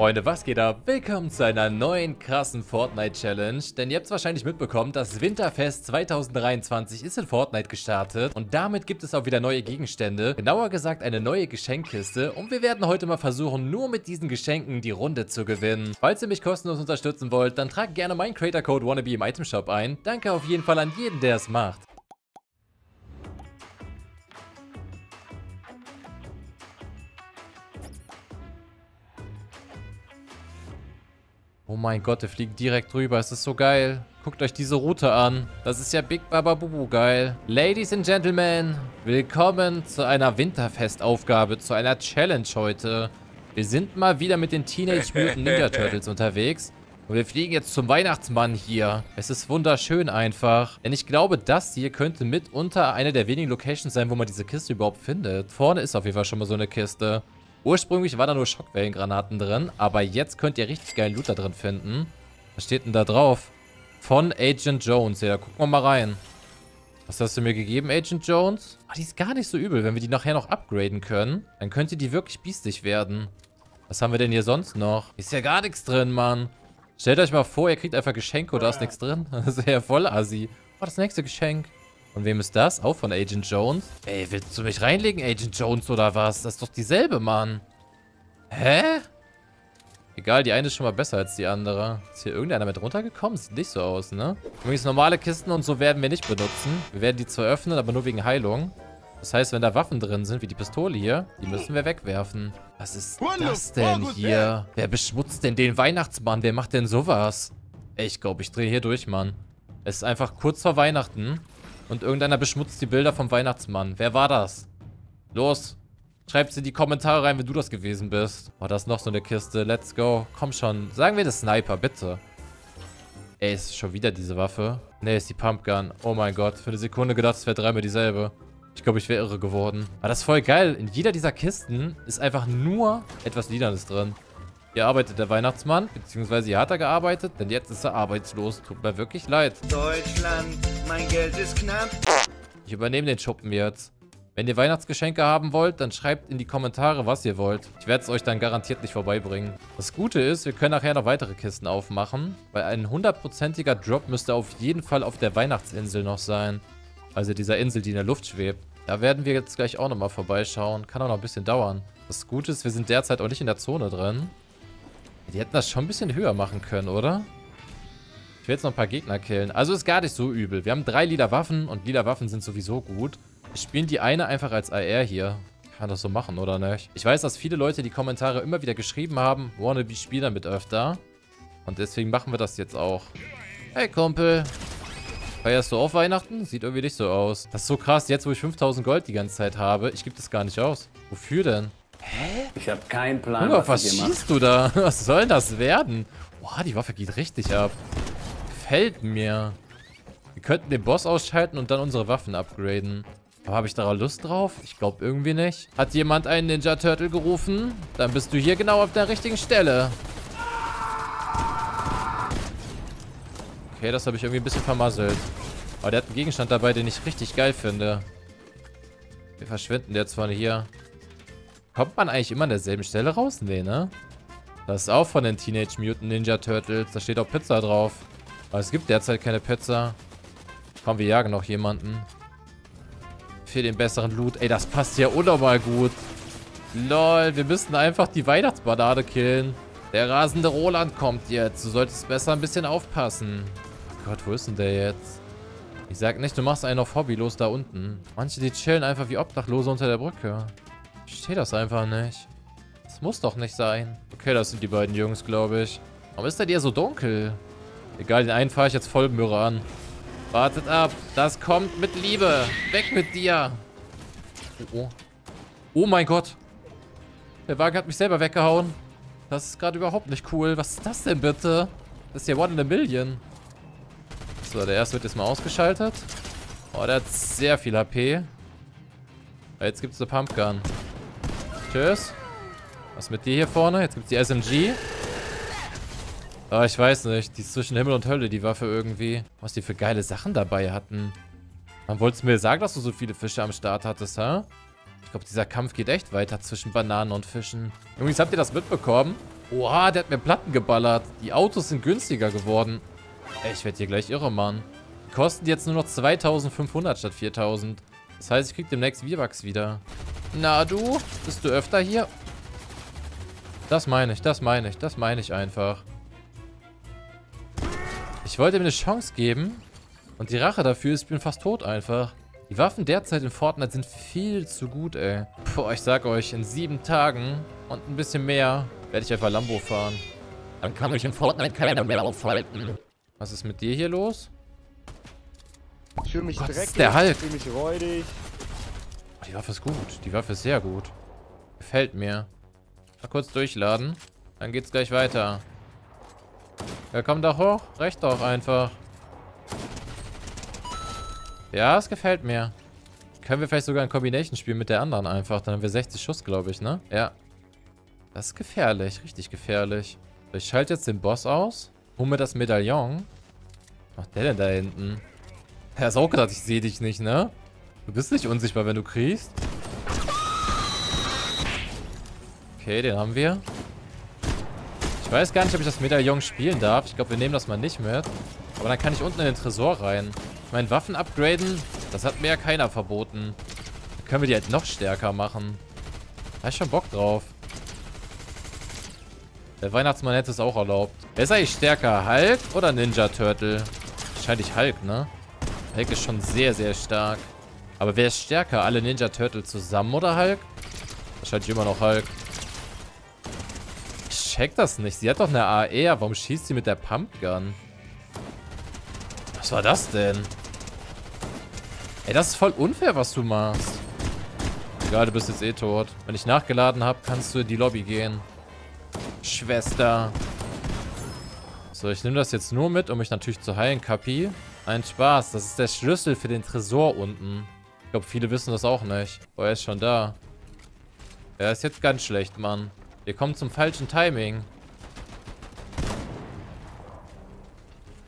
Freunde, was geht ab? Willkommen zu einer neuen krassen Fortnite Challenge, denn ihr habt es wahrscheinlich mitbekommen, das Winterfest 2023 ist in Fortnite gestartet und damit gibt es auch wieder neue Gegenstände, genauer gesagt eine neue Geschenkkiste, und wir werden heute mal versuchen, nur mit diesen Geschenken die Runde zu gewinnen. Falls ihr mich kostenlos unterstützen wollt, dann tragt gerne meinen Creator-Code Wannabe im Itemshop ein. Danke auf jeden Fall an jeden, der es macht. Oh mein Gott, der fliegt direkt drüber. Es ist so geil. Guckt euch diese Route an. Das ist ja Big Baba Bubu geil. Ladies and Gentlemen, willkommen zu einer Winterfestaufgabe, zu einer Challenge heute. Wir sind mal wieder mit den Teenage Mutant Ninja Turtles unterwegs. Und wir fliegen jetzt zum Weihnachtsmann hier. Es ist wunderschön einfach. Denn ich glaube, das hier könnte mitunter eine der wenigen Locations sein, wo man diese Kiste überhaupt findet. Vorne ist auf jeden Fall schon mal so eine Kiste. Ursprünglich war da nur Schockwellengranaten drin, aber jetzt könnt ihr richtig geilen Loot da drin finden. Was steht denn da drauf? Von Agent Jones. Ja, gucken wir mal rein. Was hast du mir gegeben, Agent Jones? Ah, die ist gar nicht so übel. Wenn wir die nachher noch upgraden können, dann könnte die wirklich biestig werden. Was haben wir denn hier sonst noch? Ist ja gar nichts drin, Mann. Stellt euch mal vor, ihr kriegt einfach Geschenke und da ist nichts drin. Das ist ja voll assi. Oh, das nächste Geschenk. Und wem ist das? Auch von Agent Jones. Ey, willst du mich reinlegen, Agent Jones, oder was? Das ist doch dieselbe, Mann. Hä? Egal, die eine ist schon mal besser als die andere. Ist hier irgendeiner mit runtergekommen? Sieht nicht so aus, ne? Übrigens, normale Kisten und so werden wir nicht benutzen. Wir werden die zwar öffnen, aber nur wegen Heilung. Das heißt, wenn da Waffen drin sind, wie die Pistole hier, die müssen wir wegwerfen. Was ist das denn hier? Wer beschmutzt denn den Weihnachtsmann? Wer macht denn sowas? Ey, ich glaube, ich drehe hier durch, Mann. Es ist einfach kurz vor Weihnachten. Und irgendeiner beschmutzt die Bilder vom Weihnachtsmann. Wer war das? Los. Schreib's in die Kommentare rein, wenn du das gewesen bist. Oh, da ist noch so eine Kiste. Let's go. Komm schon. Sagen wir das Sniper, bitte. Ey, ist schon wieder diese Waffe? Nee, ist die Pumpgun. Oh mein Gott. Für eine Sekunde gedacht, es wäre dreimal dieselbe. Ich glaube, ich wäre irre geworden. Aber das ist voll geil. In jeder dieser Kisten ist einfach nur etwas Liedernes drin. Hier arbeitet der Weihnachtsmann, beziehungsweise hier hat er gearbeitet, denn jetzt ist er arbeitslos. Tut mir wirklich leid. Deutschland, mein Geld ist knapp. Ich übernehme den Schuppen jetzt. Wenn ihr Weihnachtsgeschenke haben wollt, dann schreibt in die Kommentare, was ihr wollt. Ich werde es euch dann garantiert nicht vorbeibringen. Das Gute ist, wir können nachher noch weitere Kisten aufmachen, weil ein 100%iger Drop müsste auf jeden Fall auf der Weihnachtsinsel noch sein. Also dieser Insel, die in der Luft schwebt. Da werden wir jetzt gleich auch nochmal vorbeischauen. Kann auch noch ein bisschen dauern. Das Gute ist, wir sind derzeit auch nicht in der Zone drin. Die hätten das schon ein bisschen höher machen können, oder? Ich will jetzt noch ein paar Gegner killen. Also ist gar nicht so übel. Wir haben 3 lila Waffen und lila Waffen sind sowieso gut. Wir spielen die eine einfach als AR hier. Kann das so machen, oder nicht? Ich weiß, dass viele Leute die Kommentare immer wieder geschrieben haben, Wannabe spielt damit öfter. Und deswegen machen wir das jetzt auch. Hey Kumpel. Feierst du auch Weihnachten? Sieht irgendwie nicht so aus. Das ist so krass, jetzt wo ich 5000 Gold die ganze Zeit habe. Ich gebe das gar nicht aus. Wofür denn? Hä? Ich habe keinen Plan. Hunger, was schießt du da? Was soll das werden? Boah, die Waffe geht richtig ab. Gefällt mir. Wir könnten den Boss ausschalten und dann unsere Waffen upgraden. Aber habe ich da Lust drauf? Ich glaube irgendwie nicht. Hat jemand einen Ninja Turtle gerufen? Dann bist du hier genau auf der richtigen Stelle. Okay, das habe ich irgendwie ein bisschen vermasselt. Aber der hat einen Gegenstand dabei, den ich richtig geil finde. Wir verschwinden jetzt von hier. Kommt man eigentlich immer an derselben Stelle raus? Nee, ne? Das ist auch von den Teenage Mutant Ninja Turtles. Da steht auch Pizza drauf. Aber es gibt derzeit keine Pizza. Komm, wir jagen noch jemanden. Für den besseren Loot. Ey, das passt ja unnormal gut. Lol, wir müssen einfach die Weihnachtsbanane killen. Der rasende Roland kommt jetzt. Du solltest besser ein bisschen aufpassen. Oh Gott, wo ist denn der jetzt? Ich sag nicht, du machst einen auf hobbylos da unten. Manche, die chillen einfach wie Obdachlose unter der Brücke. Ich verstehe das einfach nicht. Das muss doch nicht sein. Okay, das sind die beiden Jungs, glaube ich. Warum ist denn hier so dunkel? Egal, den einen fahre ich jetzt voll Möhre an. Wartet ab. Das kommt mit Liebe. Weg mit dir. Oh, oh. Oh mein Gott. Der Wagen hat mich selber weggehauen. Das ist gerade überhaupt nicht cool. Was ist das denn bitte? Das ist ja 1 in a Million. So, der erste wird jetzt mal ausgeschaltet. Oh, der hat sehr viel HP. Jetzt gibt es eine Pumpgun. Tschüss. Was mit dir hier vorne? Jetzt gibt's die SMG. Ah, ich weiß nicht. Die ist zwischen Himmel und Hölle, die Waffe irgendwie. Was die für geile Sachen dabei hatten. Man wollte mir sagen, dass du so viele Fische am Start hattest, ha? Ich glaube, dieser Kampf geht echt weiter zwischen Bananen und Fischen. Übrigens, habt ihr das mitbekommen? Oha, der hat mir Platten geballert. Die Autos sind günstiger geworden. Ey, ich werde hier gleich irre, Mann. Die kosten jetzt nur noch 2500 statt 4000. Das heißt, ich krieg demnächst V-Bucks wieder. Na du, bist du öfter hier? Das meine ich, das meine ich, das meine ich einfach. Ich wollte mir eine Chance geben. Und die Rache dafür ist, ich bin fast tot einfach. Die Waffen derzeit in Fortnite sind viel zu gut, ey. Boah, ich sag euch, in 7 Tagen und ein bisschen mehr werde ich einfach Lambo fahren. Dann kann ich in Fortnite keiner mehr aufhalten. Was ist mit dir hier los? Ich fühle mich dreckig, das ist der Hulk. Ich fühle mich räudig. Oh, die Waffe ist gut. Die Waffe ist sehr gut. Gefällt mir. Mal kurz durchladen. Dann geht's gleich weiter. Ja, komm da hoch. Recht doch einfach. Ja, es gefällt mir. Können wir vielleicht sogar ein Combination spielen mit der anderen einfach. Dann haben wir 60 Schuss, glaube ich, ne? Ja. Das ist gefährlich. Richtig gefährlich. Ich schalte jetzt den Boss aus. Hol mir das Medaillon. Was macht der denn da hinten? Er ist auch gedacht, ich sehe dich nicht, ne? Du bist nicht unsichtbar, wenn du kriegst. Okay, den haben wir. Ich weiß gar nicht, ob ich das Medaillon spielen darf. Ich glaube, wir nehmen das mal nicht mit. Aber dann kann ich unten in den Tresor rein. Mein Waffen upgraden, das hat mir ja keiner verboten. Dann können wir die halt noch stärker machen. Da hab ich schon Bock drauf. Der Weihnachtsmann hätte es auch erlaubt. Wer ist eigentlich stärker, Hulk oder Ninja Turtle? Wahrscheinlich Hulk, ne? Hulk ist schon sehr, sehr stark. Aber wer ist stärker, alle Ninja Turtle zusammen oder Hulk? Wahrscheinlich immer noch Hulk. Ich check das nicht. Sie hat doch eine AR. Warum schießt sie mit der Pumpgun? Was war das denn? Ey, das ist voll unfair, was du machst. Egal, du bist jetzt eh tot. Wenn ich nachgeladen habe, kannst du in die Lobby gehen. Schwester. So, ich nehme das jetzt nur mit, um mich natürlich zu heilen, Kapi. Ein Spaß, das ist der Schlüssel für den Tresor unten. Ich glaube, viele wissen das auch nicht. Boah, er ist schon da. Er ist jetzt ganz schlecht, Mann. Wir kommen zum falschen Timing.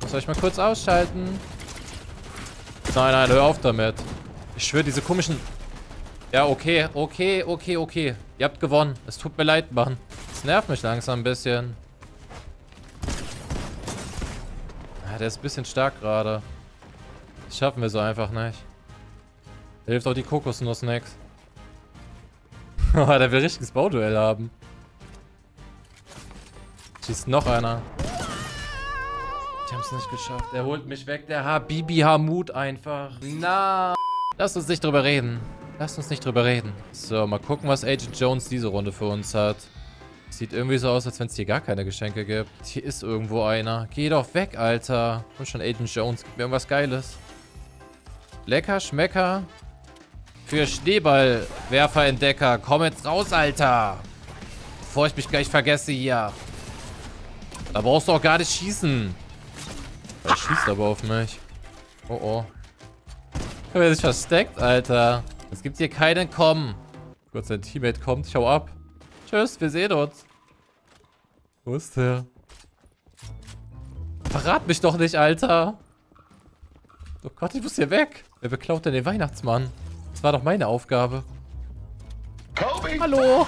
Soll ich mal kurz ausschalten? Nein, nein, hör auf damit. Ich schwöre, diese komischen... Ja, okay. Ihr habt gewonnen. Es tut mir leid, Mann. Das nervt mich langsam ein bisschen. Ah, der ist ein bisschen stark gerade. Das schaffen wir so einfach nicht. Da hilft auch die Kokosnuss nix. Der will richtiges Bauduell haben. Schießt noch einer. Ich hab's nicht geschafft. Er holt mich weg. Der Habibi Hamut einfach. Na. Lass uns nicht drüber reden. Lass uns nicht drüber reden. So, mal gucken, was Agent Jones diese Runde für uns hat. Sieht irgendwie so aus, als wenn es hier gar keine Geschenke gibt. Hier ist irgendwo einer. Geh doch weg, Alter. Und schon Agent Jones. Gib mir irgendwas Geiles. Lecker Schmecker. Für Schneeballwerferentdecker. Komm jetzt raus, Alter. Bevor ich mich gleich vergesse hier. Da brauchst du auch gar nicht schießen. Er schießt aber auf mich. Oh, oh. Er hat sich versteckt, Alter. Es gibt hier keinen Kommen. Gott, sein Teammate kommt. Ich hau ab. Tschüss, wir sehen uns. Wo ist der? Verrat mich doch nicht, Alter. Oh Gott, ich muss hier weg. Wer beklaut denn den Weihnachtsmann? Das war doch meine Aufgabe. Hallo.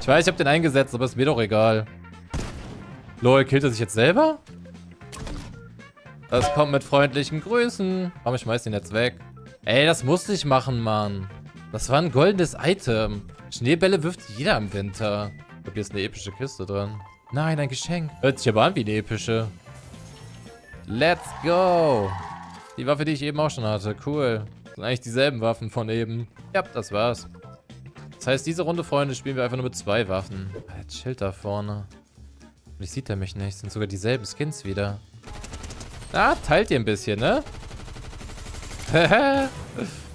Ich weiß, ich hab den eingesetzt, aber ist mir doch egal. Lol, killt er sich jetzt selber? Das kommt mit freundlichen Grüßen. Komm, ich schmeiß den jetzt weg. Ey, das musste ich machen, Mann. Das war ein goldenes Item. Schneebälle wirft jeder im Winter. Ich glaube, hier ist eine epische Kiste dran. Nein, ein Geschenk. Hört sich aber an wie eine epische. Let's go. Die Waffe, die ich eben auch schon hatte. Cool. Das sind eigentlich dieselben Waffen von eben. Ja, das war's. Das heißt, diese Runde, Freunde, spielen wir einfach nur mit 2 Waffen. Jetzt chillt da vorne. Vielleicht sieht er mich nicht. Sind sogar dieselben Skins wieder. Na, teilt ihr ein bisschen, ne?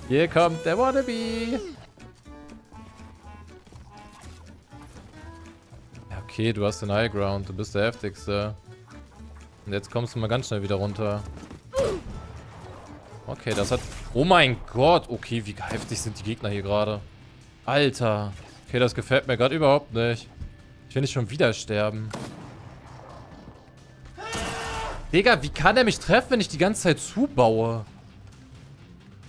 Hier kommt der Wannabe. Okay, du hast den Highground. Du bist der Heftigste. Und jetzt kommst du mal ganz schnell wieder runter. Okay, das hat... Oh mein Gott. Okay, wie heftig sind die Gegner hier gerade. Alter. Okay, das gefällt mir gerade überhaupt nicht. Ich will nicht schon wieder sterben. Digga, wie kann er mich treffen, wenn ich die ganze Zeit zubaue?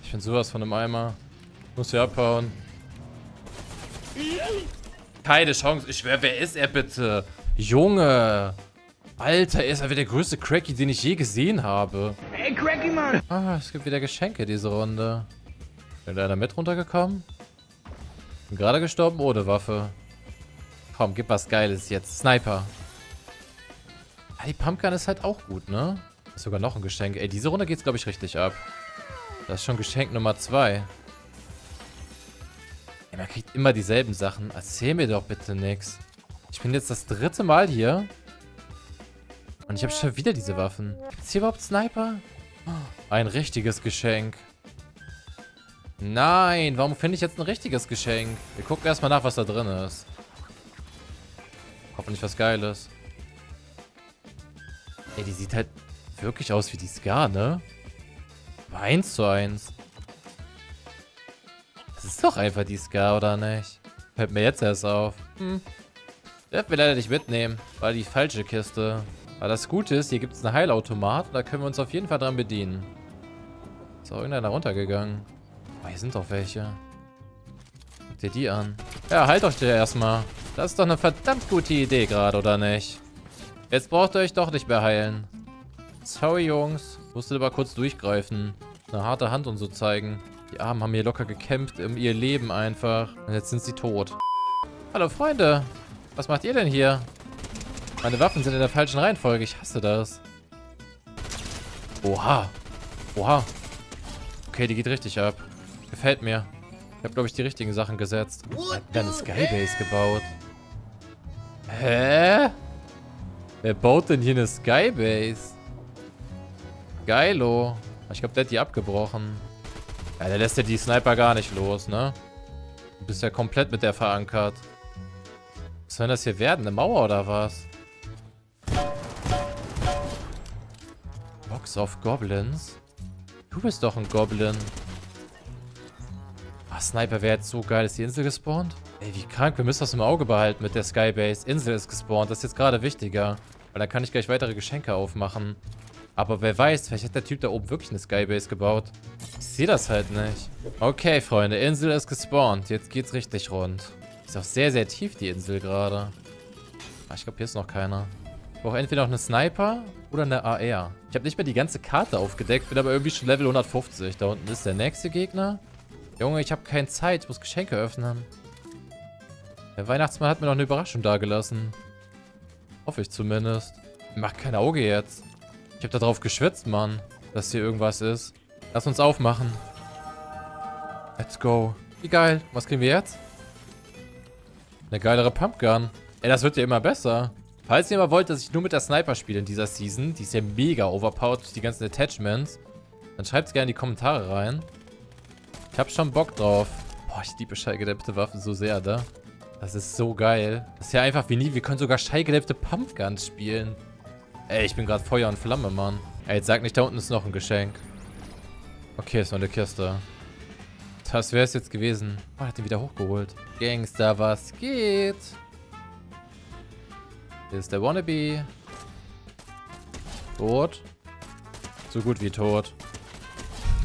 Ich bin sowas von im Eimer. Muss hier abhauen. Keine Chance. Ich schwör, wer ist er bitte? Junge. Alter, er ist einfach der größte Cracky, den ich je gesehen habe. Hey, Cracky, Mann. Ah, es gibt wieder Geschenke diese Runde. Ist da einer mit runtergekommen? Bin gerade gestorben ohne Waffe. Komm, gib was Geiles jetzt. Sniper. Ah, die Pumpgun ist halt auch gut, ne? Ist sogar noch ein Geschenk. Ey, diese Runde geht's, glaube ich, richtig ab. Das ist schon Geschenk Nummer 2. Ey, man kriegt immer dieselben Sachen. Erzähl mir doch bitte nichts. Ich bin jetzt das 3. Mal hier. Und ich habe schon wieder diese Waffen. Gibt's hier überhaupt Sniper? Oh, ein richtiges Geschenk. Nein, warum finde ich jetzt ein richtiges Geschenk? Wir gucken erstmal nach, was da drin ist. Hoffentlich was Geiles. Ey, die sieht halt wirklich aus wie die Scar, ne? 1:1. Das ist doch einfach die Scar, oder nicht? Fällt mir jetzt erst auf. Hm. Darf wir leider nicht mitnehmen. War die falsche Kiste. Aber das Gute ist, hier gibt es einen Heilautomat. Und da können wir uns auf jeden Fall dran bedienen. Ist auch irgendeiner runtergegangen. Aber hier sind doch welche. Guck dir die an. Ja, halt euch der erstmal. Das ist doch eine verdammt gute Idee gerade, oder nicht? Jetzt braucht ihr euch doch nicht mehr heilen. Sorry, Jungs. Musstet aber kurz durchgreifen. Eine harte Hand und so zeigen. Die Armen haben hier locker gekämpft um ihr Leben einfach. Und jetzt sind sie tot. Hallo, Freunde. Was macht ihr denn hier? Meine Waffen sind in der falschen Reihenfolge. Ich hasse das. Oha. Oha. Okay, die geht richtig ab. Gefällt mir. Ich habe, glaube ich, die richtigen Sachen gesetzt. Ich habe dann eine Skybase gebaut. Hä? Wer baut denn hier eine Skybase? Geilo. Ich glaube, der hat die abgebrochen. Ja, der lässt ja die Sniper gar nicht los, ne? Du bist ja komplett mit der verankert. Was soll das hier werden? Eine Mauer oder was? Box of Goblins? Du bist doch ein Goblin. Ach, Sniper wäre jetzt so geil. Ist die Insel gespawnt? Ey, wie krank. Wir müssen das im Auge behalten mit der Skybase. Insel ist gespawnt. Das ist jetzt gerade wichtiger. Weil dann kann ich gleich weitere Geschenke aufmachen. Aber wer weiß, vielleicht hat der Typ da oben wirklich eine Skybase gebaut. Ich sehe das halt nicht. Okay, Freunde. Insel ist gespawnt. Jetzt geht's richtig rund. Ist auch sehr, sehr tief, die Insel gerade. Ah, ich glaube, hier ist noch keiner. Ich brauche entweder noch eine Sniper oder eine AR. Ich habe nicht mehr die ganze Karte aufgedeckt, bin aber irgendwie schon Level 150. Da unten ist der nächste Gegner. Junge, ich habe keine Zeit. Ich muss Geschenke öffnen. Der Weihnachtsmann hat mir noch eine Überraschung dagelassen. Hoffe ich zumindest. Mach kein Auge jetzt. Ich habe da drauf geschwitzt, Mann, dass hier irgendwas ist. Lass uns aufmachen. Let's go. Wie geil. Was kriegen wir jetzt? Eine geilere Pumpgun. Ey, das wird ja immer besser. Falls ihr mal wollt, dass ich nur mit der Sniper spiele in dieser Season, die ist ja mega overpowered durch die ganzen Attachments, dann schreibt es gerne in die Kommentare rein. Ich hab schon Bock drauf. Boah, ich liebe schallgedämpfte Waffen so sehr, da. Das ist so geil. Das ist ja einfach wie nie. Wir können sogar schallgedämpfte Pumpguns spielen. Ey, ich bin gerade Feuer und Flamme, Mann. Ey, jetzt sag nicht, da unten ist noch ein Geschenk. Okay, ist noch eine Kiste. Das wäre es jetzt gewesen. Oh, er hat ihn wieder hochgeholt. Gangster, was geht? Hier ist der Wannabe. Tot. So gut wie tot.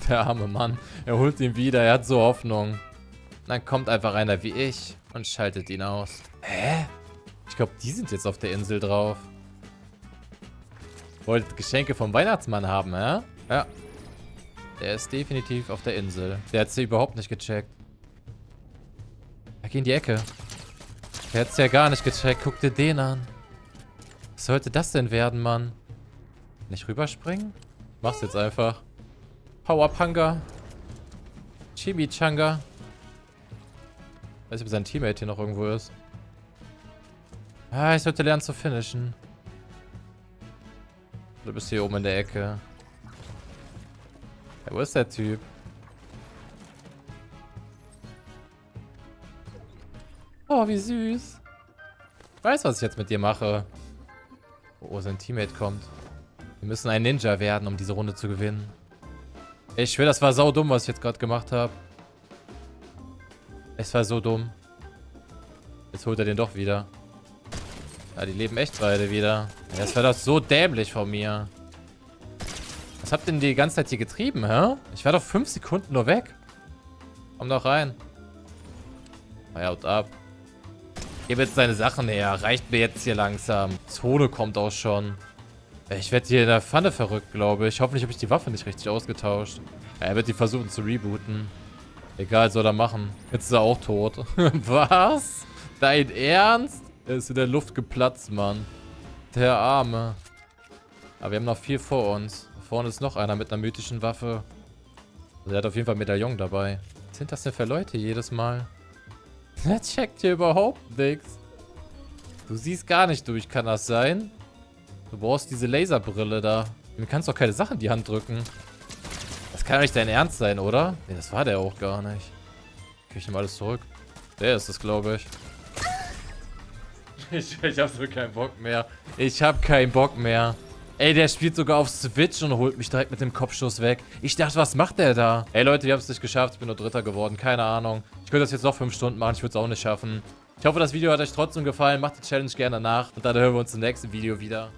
Der arme Mann. Er holt ihn wieder. Er hat so Hoffnung. Dann kommt einfach einer wie ich und schaltet ihn aus. Hä? Ich glaube, die sind jetzt auf der Insel drauf. Wolltet Geschenke vom Weihnachtsmann haben, hä? Ja. Der ist definitiv auf der Insel. Der hat sie überhaupt nicht gecheckt. Er geht in die Ecke. Der hat's ja gar nicht gecheckt. Guck dir den an. Was sollte das denn werden, Mann? Nicht rüberspringen? Mach's jetzt einfach. Powerpanga. Chimichanga. Weiß nicht, ob sein Teammate hier noch irgendwo ist. Ah, ich sollte lernen zu finishen. Du bist hier oben in der Ecke. Wo ist der Typ? Oh, wie süß. Ich weiß, was ich jetzt mit dir mache. Oh, sein Teammate kommt. Wir müssen ein Ninja werden, um diese Runde zu gewinnen. Ich schwöre, das war sau dumm, was ich jetzt gerade gemacht habe. Es war so dumm. Jetzt holt er den doch wieder. Ja, die leben echt beide wieder. Das war doch so dämlich von mir. Was habt ihr denn die ganze Zeit hier getrieben, hä? Ich war doch 5 Sekunden nur weg. Komm doch rein. Haut ab. Gib jetzt deine Sachen her. Reicht mir jetzt hier langsam. Zone kommt auch schon. Ich werde hier in der Pfanne verrückt, glaube ich. Hoffentlich habe ich die Waffe nicht richtig ausgetauscht. Ja, er wird die versuchen zu rebooten. Egal, soll er machen. Jetzt ist er auch tot. Was? Dein Ernst? Er ist in der Luft geplatzt, Mann. Der Arme. Aber wir haben noch viel vor uns. Vorne ist noch einer mit einer mythischen Waffe. Also er hat auf jeden Fall ein Medaillon dabei. Was sind das denn für Leute jedes Mal? Er checkt hier überhaupt nichts. Du siehst gar nicht durch, kann das sein? Du brauchst diese Laserbrille da. Du kannst doch keine Sachen in die Hand drücken. Das kann doch nicht dein Ernst sein, oder? Nee, das war der auch gar nicht. Krieg ich ihm alles zurück? Der ist es, glaube ich. Ich hab so keinen Bock mehr. Ich hab keinen Bock mehr. Ey, der spielt sogar auf Switch und holt mich direkt mit dem Kopfschuss weg. Ich dachte, was macht der da? Ey, Leute, wir haben es nicht geschafft. Ich bin nur Dritter geworden. Keine Ahnung. Ich könnte das jetzt noch 5 Stunden machen. Ich würde es auch nicht schaffen. Ich hoffe, das Video hat euch trotzdem gefallen. Macht die Challenge gerne nach. Und dann hören wir uns im nächsten Video wieder.